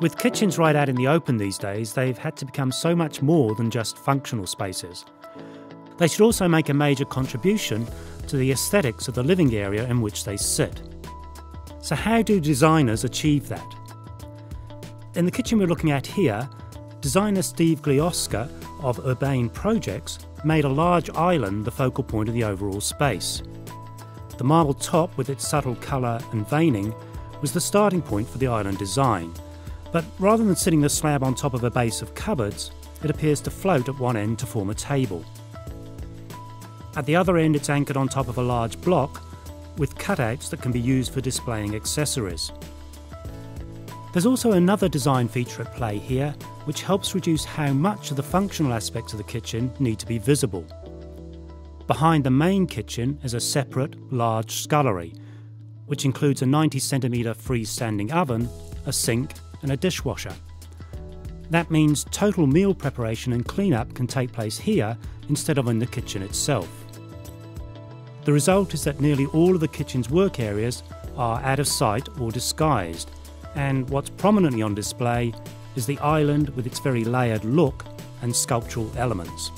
With kitchens right out in the open these days, they've had to become so much more than just functional spaces. They should also make a major contribution to the aesthetics of the living area in which they sit. So how do designers achieve that? In the kitchen we're looking at here, designer Steve Gliosca of Urbane Projects made a large island the focal point of the overall space. The marble top with its subtle colour and veining was the starting point for the island design, but rather than sitting the slab on top of a base of cupboards, it appears to float at one end to form a table. At the other end it's anchored on top of a large block with cutouts that can be used for displaying accessories. There's also another design feature at play here, which helps reduce how much of the functional aspects of the kitchen need to be visible. Behind the main kitchen is a separate, large scullery, which includes a 90 cm freestanding oven, a sink and a dishwasher. That means total meal preparation and cleanup can take place here instead of in the kitchen itself. The result is that nearly all of the kitchen's work areas are out of sight or disguised, and what's prominently on display is the island with its very layered look and sculptural elements.